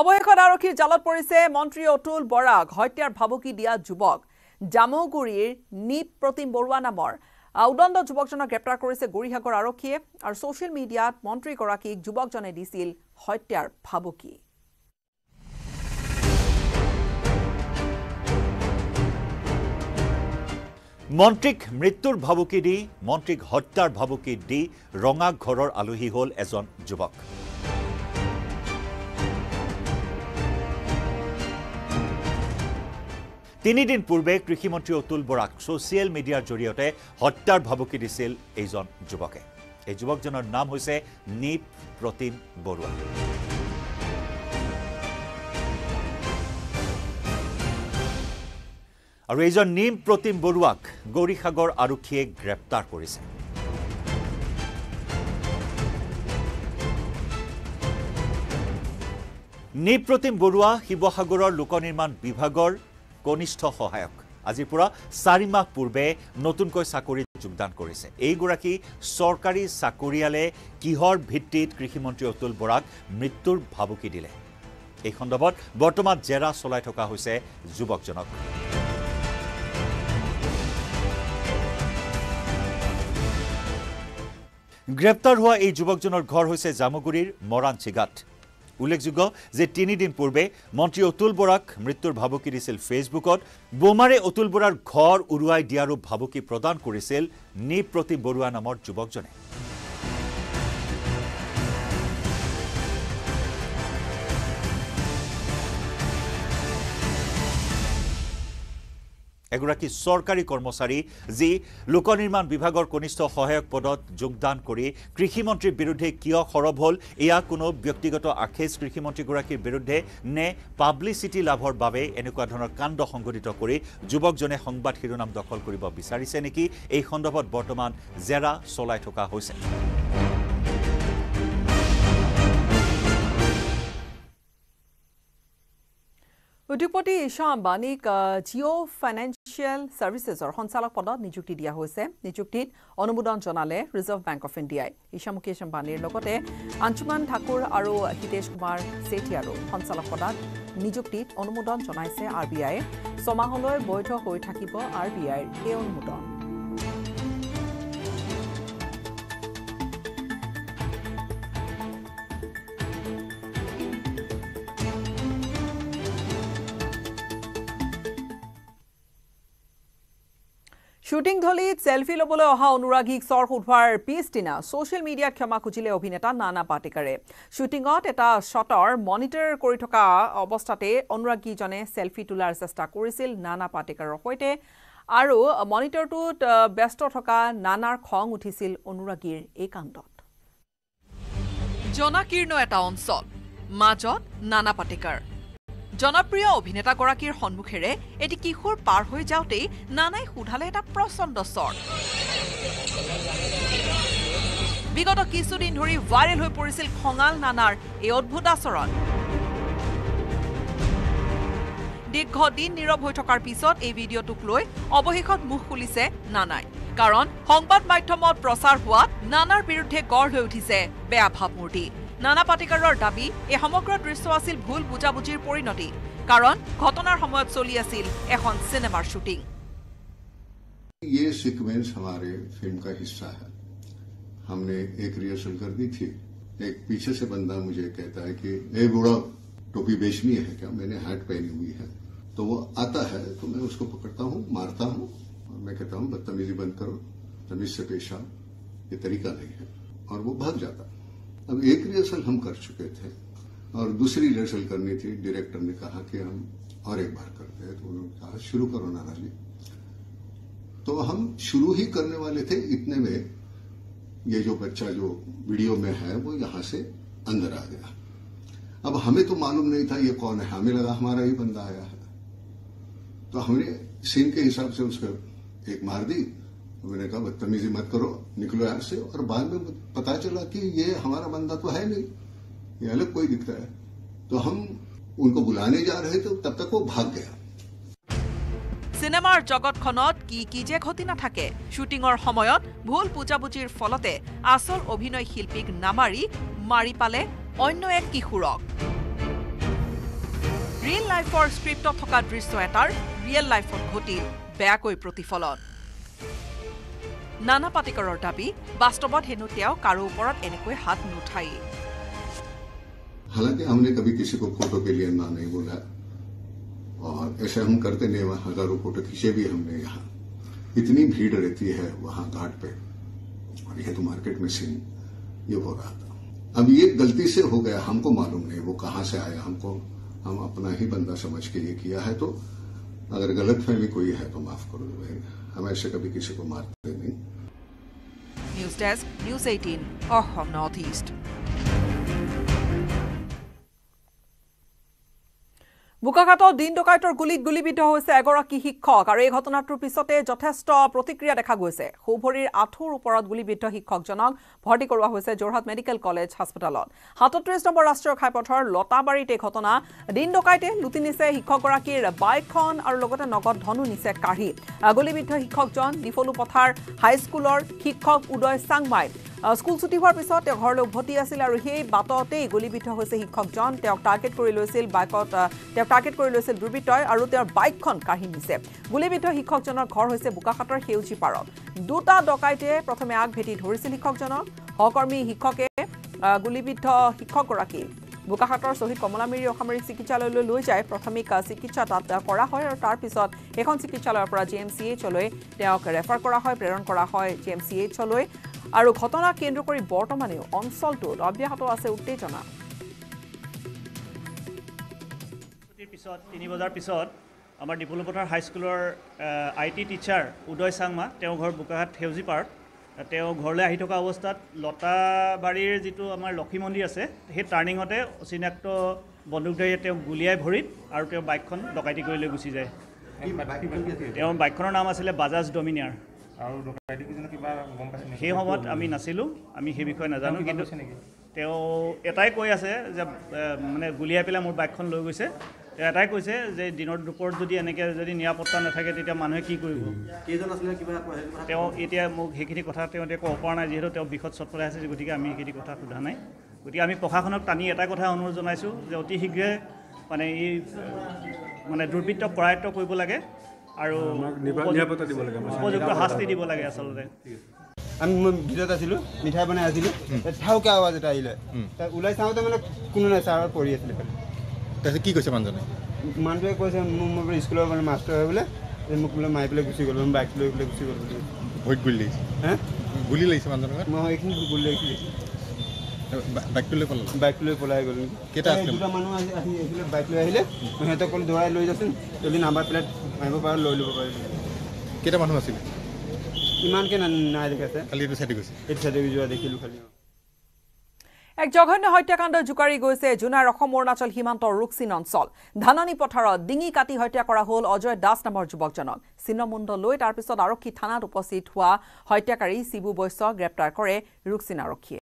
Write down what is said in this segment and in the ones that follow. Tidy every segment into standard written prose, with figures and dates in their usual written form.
অবশেষত আৰক্ষীৰ জালত পৰিছে মন্ত্ৰী অতুল বৰাক হত্যাৰ ভাবুকি দিয়া যুৱক জামুগুৰিৰ নীপ প্ৰতিম বৰুৱা নামৰ উদণ্ড যুৱকজনক গ্ৰেপ্তাৰ কৰিছে গৰিহাগৰ আৰক্ষীয়ে আৰু সোশ্যাল মিডিয়াত মন্ত্ৰী গৰাকীক যুৱকজনে দিছিল হত্যাৰ ভাবুকি মন্ত্ৰীক মৃত্যুৰ ভাবুকি দি মন্ত্ৰীক হত্যাৰ ভাবুকি দি ৰঙা ঘৰৰ আলহী হ'ল এজন যুৱক তিনি দিন পূৰ্বে কৃষি মন্ত্ৰী অতুল বৰাক সোশ্যাল মিডিয়াৰ জৰিয়তে হত্যাৰ ভাবুকি দিছিল এইজন যুৱকে এই যুৱকজনৰ নাম হৈছে নীপ প্ৰতিম বৰুৱা আৰু এইজন নীপ প্ৰতিম বৰুৱাক গৌৰীসাগৰ আৰক্ষীয়ে গ্ৰেপ্তাৰ কৰিছে নীপ প্ৰতিম বৰুৱা শিৱসাগৰৰ লোকনিৰ্মাণ বিভাগৰ কনিষ্ঠ সহায়ক আজিৰ পৰা 4 মাহ পূৰ্বে নতুনকৈ চাকৰি যোগদান কৰিছে এই গৰাকী সৰকাৰি চাকৰিয়ালে কিহৰ ভিত্তিত কৃষি মন্ত্ৰী অতুল বৰাক মৃত্যুৰ ভাবুকি দিলে এই খণ্ডবত বৰ্তমান জেৰা চলাই থকা হৈছে যুৱকজনক গ্ৰেপ্তাৰ হোৱা এই যুৱকজনৰ ঘৰ হৈছে জামুগুৰিৰ মৰাণচিগাত উল্লেখযোগ্য যে তিনি দিন পূৰ্বে মন্ত্ৰী অতুল বৰাক মৃত্যুৰ ভাবুকি দিছিল ফেচবুকত বোমাৰে অতুল বৰাৰ ঘৰ উৰুৱাই দিয়াৰ ভাবুকি প্ৰদান কৰিছিল নীপ প্ৰতিম বৰুৱা নামৰ যুৱকজনে এগৰাকী চৰকাৰী কৰ্মচাৰী যি লোকনিৰ্মাণ বিভাগৰ কনিষ্ঠ সহায়ক পদত যোগদান কৰি কৃষি মন্ত্ৰীৰ বিৰুদ্ধে কিয় খৰব হল ইয়া কোনো ব্যক্তিগত আখেজ কৃষি মন্ত্ৰীগৰাকীৰ বিৰুদ্ধে নে পাব্লিসিটি লাভৰ বাবে এনেকুৱা ধৰণৰ কাণ্ড সংঘটিত কৰি যুৱকজনে সংবাদ শিৰোনাম দখল কৰিব বিচাৰিছে নেকি এই খণ্ডবত বৰ্তমান জেৰা চলাই থকা হৈছে উদ্যোগপতি ইশা আম্বানীক জিঅ' ফাইনেন্সিয়েল সাৰ্ভিসেছৰ সঞ্চালক পদত নিযুক্তি দিয়া হৈছে নিযুক্তিত অনুমোদন জনালে ৰিজাৰ্ভ বেংক অফ ইণ্ডিয়াই ইশা মুকেশ আম্বানীৰ লগতে আঞ্চুমান ঠাকুৰ আৰু হিতেশ কুমাৰ সেঠী আৰু সঞ্চালক পদত নিযুক্তিত অনুমোদন জনাইছে আৰবিআই সমাহলৈ বৈধ হৈ থাকিব আৰবিআইৰ এই অনুমোদন শুটিং ধলিত সেলফি লবলৈ অহা অনুৰাগীক চৰ সুধৱাৰ পিছদিনা সোশ্যাল মিডিয়াত ক্ষমা খুজিলে অভিনেতা নানা পাটেকাৰে শুটিঙত এটা শ্বটৰ মনিটৰ কৰি থকা অৱস্থাতে অনুৰাগীজনে সেলফি তোলাৰ চেষ্টা কৰিছিল নানা পাটেকাৰৰ সৈতে আৰু মনিটৰটোত ব্যস্ত থকা নানাৰ খং উঠিছিল অনুৰাগীৰ এই কাণ্ডত জনাকীৰ্ণ এটা অঞ্চল মাজত নানা পাটেকাৰ জনপ্ৰিয় অভিনেতা গৰাকীৰ সন্মুখেৰে এটি কিশোৰ পাৰ হৈ যাওঁতেই নানাই সুধালে এটা প্ৰচণ্ড চৰ বিগত কিছুদিন ধৰি ভাইৰেল হৈ পৰিছিল খঙাল নানাৰ এই অদ্ভুত আচৰণ দীৰ্ঘদিন নীৰৱ হৈ থকাৰ পিছত এই ভিডিঅ'টোক লৈ অৱশেষত মুখ খুলিছে নানাই কাৰণ সংবাদ মাধ্যমত প্ৰচাৰ হোৱাত নানাৰ বিৰুদ্ধে গঢ় লৈ উঠিছে বেয়া ভাবমূৰ্তি নানা পাটেকাৰৰ দাবী এই সমগ্ৰ দৃশ্য আছিল ভুল বুজাবুজিৰ পৰিণতি কাৰণ ঘটনাৰ সময়ত চলি আছিল এখন সিনেমাৰ শুটিং ये सीक्वेंस हमारे फिल्म का हिस्सा है हमने एक रिहर्सल कर दी थी एक पीछे से बंदा मुझे कहता है कि ए बूढ़ा टोपी बेचनी है क्या मैंने हैट पहनी हुई है तो वो आता है तो मैं उसको पकड़ता हूं मारता हूं और मैं कहता हूं बदतमीजी बंद करो तमीज से पेश आओ ये तरीका नहीं है और वो भाग जाता है अब एक रिहर्सल हम कर चुके थे और दूसरी रिहर्सल करनी थी डायरेक्टर ने कहा कि हम और एक बार करते हैं तो उन्होंने कहा शुरू करो नाना जी तो हम शुरू ही करने वाले थे इतने में ये जो बच्चा जो वीडियो में है वो यहाँ से अंदर आ गया अब हमें तो मालूम नहीं था ये कौन है हमें लगा हमारा ही बंदा आया है तो हमने सीन के हिसाब से उसको एक मार दी मैंने कहा बदतमीजी मत करो निकलो यहाँ से और बाद में पता चला कि ये हमारा बंदा तो है नहीं ये अलग कोई दिखता है तो हम उनको बुलाने जा रहे थे तब तक वो भाग गया सिनेमार जगतखनत की जे घटी नाथाके शुटिंगर समयत भूल बुजाबुजिर फलते आसल अभिनय शिल्पीक नामारी मारि पाले अन्य एक किशोरक real life or script of Hoka Driswatar, real life of Hoti, Beakoi Protifolon. Nana Patekar or Dabi, Bastobot Henutiao, Karu Porat, Enekwe Hat Nutai. हालांकि हमने कभी किसी को फोटो के लिए ना नहीं बोला और ऐसे हम करते नहीं वहां हजारों फोटो खींचे भी हमने यहाँ इतनी भीड़ रहती है वहां घाट पे और ये तो मार्केट में सीन ये हो रहा था अब ये गलती से हो गया हमको मालूम नहीं वो कहां से आया हमको हम अपना ही बंदा समझ के ये किया है तो अगर गलतफहमी कोई है तो माफ करो भाई हम ऐसे कभी किसी को मारते नहीं news desk news 18 Assam north east Bukakato Dindokator Gulit Gulibito Agoraki Hickok, Arehotona Trupisote, Jotesto, Protikria de Cagose, Hopori Atur Porad Gulibito Hickok Jonong, Porticora Jose, Jorhat Medical College Hospital. Hatotris number stroke hypotor, Lotabari take Hotona, Dindokaite, Lutinise, Hikokoraki, a bicon, or Logota Nogot Honunise Karhi, Agulibito Hickok John, Difolu Potar, High Schooler, Hickok Udoy Sangmai. School ছুটি হোৱাৰ পিছত তেওঁ ঘৰলৈ উভতি আছিল আৰু সেই বাটতেই গুলিবিদ্ধ হৈছে শিক্ষকজন তেওঁ টাৰ্গেট কৰি লৈছিল বাইকত তেওঁ টাৰ্গেট কৰি লৈছিল দুৰ্বৃত্তই আৰু তেওঁৰ বাইকখন কাঢ়ি নিছে গুলিবিদ্ধ শিক্ষকজনৰ ঘৰ হৈছে বুকাখাটৰ হেউজি পাৰত দুটা ডকাইতে প্ৰথমে আগ ভেটি ধৰিছিল শিক্ষকজনক হকৰ্মী শিক্ষকে গুলিবিদ্ধ শিক্ষকগৰাকী বুকাখাটৰ সহিত কমলামিৰি অখামৰি চিকিৎসালয়লৈ লৈ যায় প্ৰাথমিক চিকিৎসা তাত কৰা হয় আৰু তাৰ পিছত এখন চিকিৎসালয়ৰ পৰা জিএমচিএইচলৈ তেওঁক ৰেফাৰ কৰা হয় প্ৰেৰণ কৰা হয় জিএমচিএইচলৈ আৰু ঘটনা কেন্দ্ৰ কৰি বৰ্তমানেও অঞ্চলটো অব্যাহত আছে উত্তেজনা পিছত 3 বজাৰ পিছত আমাৰ ডিপ্ল'মাৰ হাই স্কুলৰ আইটি টিচাৰ উদয় সাংমা তেওঁ ঘৰ বুকাহাট হেউজি পাৰ্ক তেওঁ ঘৰলৈ আহি থকা অৱস্থাত লতাবাৰীৰ যেটো আমাৰ লক্ষী মন্দিৰ আছে সেই টাৰ্নিংতে অচিনাক্ত বন্দুকধাৰীয়ে তেওঁ গুলিয়াই ভৰিত আৰু তেওঁ বাইকখন ডকাইতি কৰি লৈ গুচি যায় তেওঁ বাইকখনৰ নাম আছিল বাজাজ ডমিনিয়াৰ আৰু ডকাইতি কিজনে কিবা গম পাইছে সেই সময়ত আমি নাছিলো আমি সেই বিষয় নাজানো কিন্তু তেওঁ এটাই কৈ আছে যে মানে গুলিয়াই পেলা মোৰ বাইকখন লৈ গৈছে তেওঁ এটাই কৈছে যে দিনৰ দুপৰত যদি এনেকে যদি নিৰাপত্তা নাথাকে তেতিয়া মানুহে কি কৰিব কেজন আছিল কিবা তেওঁ এতিয়া মোক হেখিনি কথা তেওঁ কো অপাৰ নাই যিহেতু তেওঁ বিখত চটপলাই আছে গতিকে আমি হেখিনি কথা সোধা নাই গতিকে আমি প্ৰশাসনক টানি এটা কথা অনুৰোধ জনাইছো যে অতি শীঘ্ৰে মানে এই মানে দুৰ্বৃত্ত কৰায়ত্ব কৰিব লাগে আৰু নিৰাপত্তা দিব লাগে উপযুক্ত শাস্তি দিব লাগে আসলে আমি ভিতৰত আছিল মিঠাই বনাই আছিল ঠাউকা আওয়াজ এটা আহিলে তা উলাই চাওতে মানে কোনো নাই সাৰ পৰি আছিল তাতে কি কৈছে মানুহজনে মানুহজনে কৈছে মোৰ স্কুলৰ মানে মাষ্টাৰ হৈ বলে মোক বলে মাই বলে গুচি গ'ল মই বাইক লৈ বলে গুচি গ'ল বহুত গুলি হ্যাঁ গুলি লাগিছে মানুহজনৰ মই একদম গুলি লাগিছে বাইক লৈ পলাই গ'ল কেটা আছিল দুটা মানুহ আছিল এফালে বাইক লৈ আহিলে মইতো কোন দৰাই লৈ যাছিল তেলি নাম্বাৰ প্লেট আইব পাৰ লৈ লব পাৰি কেটা মানুহ আছিল ইমান কেন নাই দেখাতে খালি এটা সাইডে গৈছে এটা সাইডে ভিজুয়া দেখিলো খালি এক জঘন্য হত্যাকাণ্ড জুকাৰি গৈছে জুনাৰ অসম অৰুণাচল হিমান্তৰ ৰুকসিন অঞ্চল ধাননি পথাৰত ডিঙি কাটি হত্যা কৰা হ'ল অজয় দাস নামৰ যুৱকজনক চিনমুণ্ড লৈ তাৰ পিছত আৰক্ষী থানাত উপস্থিত হোৱা হত্যাকাৰী সিবু বৈশ্য গ্ৰেপ্তাৰ কৰে ৰুকসিন আৰক্ষীয়ে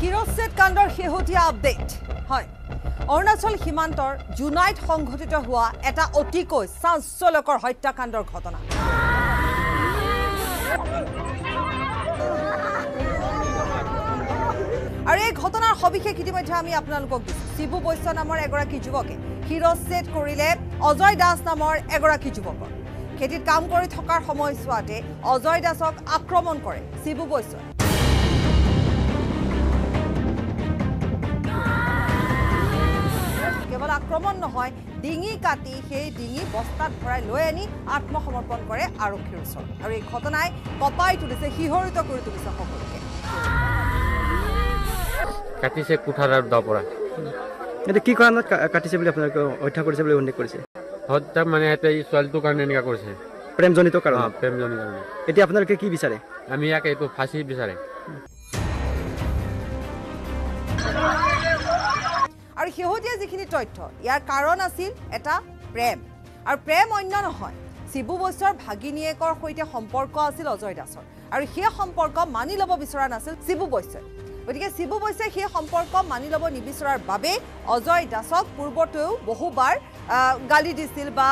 Kiroset Kandor Hehotia update. Hi. Arunachal Himantor, Junite Hongotita Hua, Eta Otiko, San Solokor Hoita Kandor Kotona. Are Kotona Hobike Kitimajami Apnan Gogi, Sibu Boysanamor Agoraki Juvoke, Kiroset Korile, Ozoy Das Namor Agoraki Juvoko. Ketit Kamkori Tokar Homo Swate, Ozoy Dasok Akromon Kore, Sibu Boyson. কেবল আক্রমণ নহয় ডিঙি কাটি সেই ডিঙি বস্তাত ভৰাই লৈ আনি আত্মসমৰ্পণ কৰে আৰক্ষীৰ ওচৰত আৰু এই ঘটনাই কপাই তুলিছে হিহৰিত কৰি তুলিছে সকলোকে কাটিছে কুঠাৰৰ দপৰা এটা কি কাৰণত কাটিছে বুলি আপোনাক হত্যা কৰিছে বুলি উল্লেখ কৰিছে হত্যা মানে এটা চলটো কাৰণে এনেকা কৰিছে প্ৰেমজনিত কাৰণ প্ৰেমজনিত কাৰণ এতিয়া আপোনালোকে কি বিচাৰে আমি ইয়াক এইটো ফাঁচি বিচাৰে আৰ হেহতিয়া যেখিনি তথ্য ইয়াৰ কাৰণ আছিল এটা প্ৰেম আৰ প্ৰেম অন্য নহয় সিবু বৈশ্যৰ ভাগিনীয়েকৰ সৈতে সম্পৰ্ক আছিল অজয় দাসৰ আৰু সেই সম্পৰ্ক মানি লব বিচৰা নাছিল সিবু বৈশ্যই গতিকে সিবু বৈশ্যই সেই সম্পৰ্ক মানি লব নিবিচৰাৰ বাবে অজয় দাসক পূৰ্বতেও বহুবাৰ গালি দিছিল বা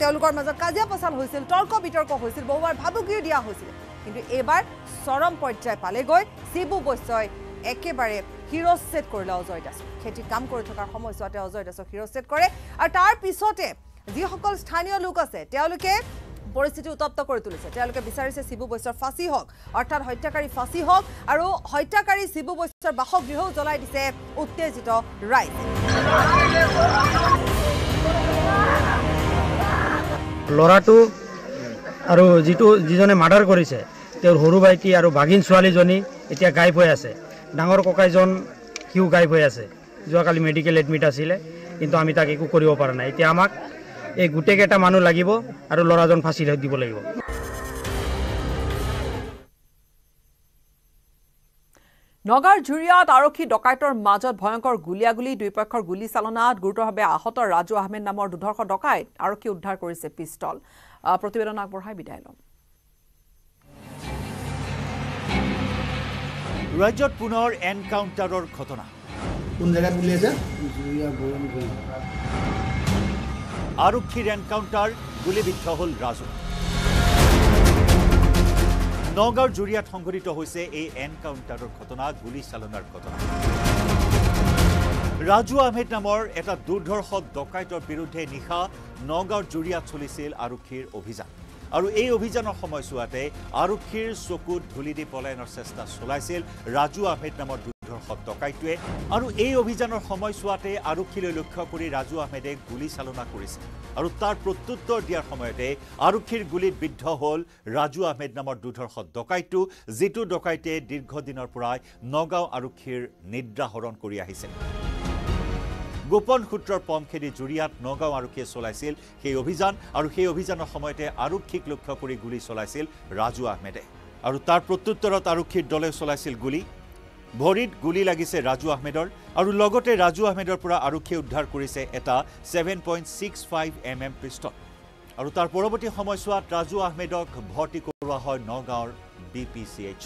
তেওঁলোকৰ মাজত কাজিয়া পছাল হৈছিল তৰ্ক বিতৰ্ক হৈছিল বহুবাৰ ভাবুকিও দিয়া হৈছিল কিন্তু এবাৰ চৰম পৰ্যায়ে পালেগৈ সিবু বৈশ্যই একেবাৰে হিৰোসেট কৰিলে অজয় দাস খেতি কাম কৰি থকাৰ সময়ছোৱাতে অজয় দাসক হিৰোসেট কৰে আৰু তাৰ পিছতে যিসকল স্থানীয় লোক আছে তেওঁলোকে পৰিস্থিতি উত্তপ্ত কৰি তুলিছে তেওঁলোকে বিচাৰিছে সিবু বৈশ্যৰ ফাঁসি হওক অৰ্থাৎ হত্যাকাৰী ফাঁসি হওক আৰু হত্যাকাৰী সিবু বৈশ্যৰ বাসগৃহ জ্বলাই দিছে উত্তেজিত ৰাইজ লৰাটো আৰু জিটো জিজনে মাৰ্ডাৰ কৰিছে তেৰ হৰু বাইটি আৰু ভাগিন ছোৱালী জনি এতিয়া গায়ব হৈ আছে ডাঙৰ ককাইজন কিউ গায়ব হৈ আছে যোৱা কালি মেডিকেল এডমিট আছিল কিন্তু আমি তাক একো কৰিব পৰা নাই এতিয়া আমাক এই গুটে কেটা মানুহ লাগিব আৰু লৰাজন ফাঁসি দিব লাগিব নগৰ জুৰিয়াত আৰক্ষী ডকাইতৰ মাজত ভয়ংকৰ গুলিয়াগুলি দুইপক্ষৰ গুলি চালনাত গুৰুতৰভাৱে আহত ৰাজু আহমেদ নামৰ দুধৰ্ষ ডকাইত আৰক্ষী উদ্ধাৰ কৰিছে পিস্তল প্ৰতিবেদন আগবঢ়াই বিদায় লম ৰাজ্যত পুনৰ এনকাউণ্টাৰৰ ঘটনা কোন জেগা বুলি আছে জুৰিয়া বৰণ আৰক্ষীৰ এনকাউণ্টাৰ গুলিবিদ্ধ হ'ল ৰাজু নগাঁও জুৰিয়াত সংঘটিত হৈছে এই এনকাউণ্টাৰৰ ঘটনা গুলি চালনাৰ ঘটনা ৰাজু আহমেদ নামৰ এটা দুৰ্ধৰ্ষ ডকাইতৰ বিৰুদ্ধে নিশা নগাঁও জুৰিয়াত চলিছিল আৰক্ষীৰ অভিযান আৰু এই অভিযানৰ সময়ছোৱাতে আৰক্ষীৰ চকুত ধুলি দি পলায়নৰ চেষ্টা চলাইছিল ৰাজু আহমেদ নামৰ দুৰ্ধৰ্ষ ডকাইটোৱে আৰু এই অভিযানৰ সময়ছোৱাতে আৰক্ষীলৈ লক্ষ্য কৰি ৰাজু আহমেদে গুলি চালনা কৰিছিল আৰু তাৰ প্ৰত্যুত্তৰ দিয়াৰ সময়তে আৰক্ষীৰ গুলিত বিদ্ধ হ'ল ৰাজু আহমেদ নামৰ দুৰ্ধৰ্ষ ডকাইটো যিটো ডকাইতে দীৰ্ঘদিনৰ পৰা নগাঁও আৰক্ষীৰ নিদ্ৰাহৰণ কৰি আহিছিল গোপন সূত্ৰৰ পম খেদি জুৰিয়াত নগাঁও আৰক্ষীয়ে চলাইছিল সেই অভিযান আৰু সেই অভিযানৰ সময়তে আৰক্ষীক লক্ষ্য কৰি গুলি চলাইছিল ৰাজু আহমেদে আৰু তাৰ প্ৰত্যুত্তৰত আৰক্ষীৰ দলে চলাইছিল গুলি ভৰিত গুলি লাগিছে ৰাজু আহমেদৰ আৰু লগতে ৰাজু আহমেদৰ পৰা আৰক্ষীয়ে উদ্ধাৰ কৰিছে এটা 7.65 mm পিষ্টল আৰু তাৰ পৰৱৰ্তী সময়ছোৱাত ৰাজু আহমেদক ভৰ্তি কৰোৱা হয় নগাঁৱৰ BPCH